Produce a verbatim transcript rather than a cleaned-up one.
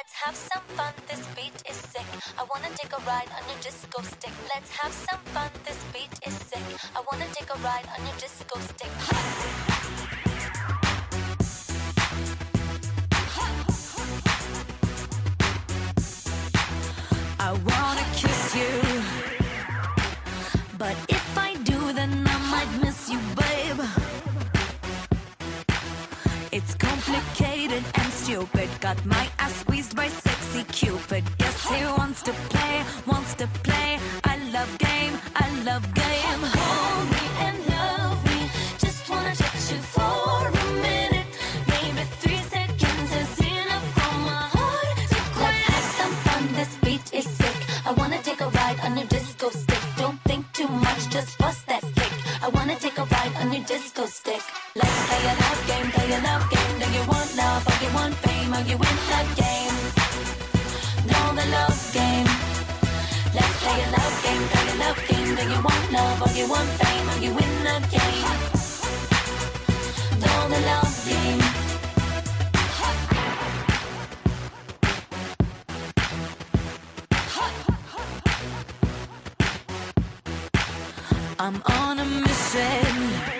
Let's have some fun, this beat is sick. I wanna take a ride on your disco stick. Let's have some fun, this beat is sick. I wanna take a ride on your disco stick. I wanna kiss you, but if I do, then I might miss you, babe. It's complicated and stupid. Got my ass squeezed by sexy Cupid. Yes, he wants to play, wants to play. I love game, I love game. Hold me and love me. Just wanna touch you for a minute. Maybe three seconds is enough for my heart to quit. Let's have some fun, this beat is sick. I wanna take a ride on your disco stick. Don't think too much, just bust that kick. I wanna take a ride on your disco stick. Let's play a love game, play a love game. Do you want love or you want fame? Are you in the game? Know the love game. Let's play a love game, play a love game. Do you want love or you want fame? Are you in the game? Know the love game. I'm on a mission.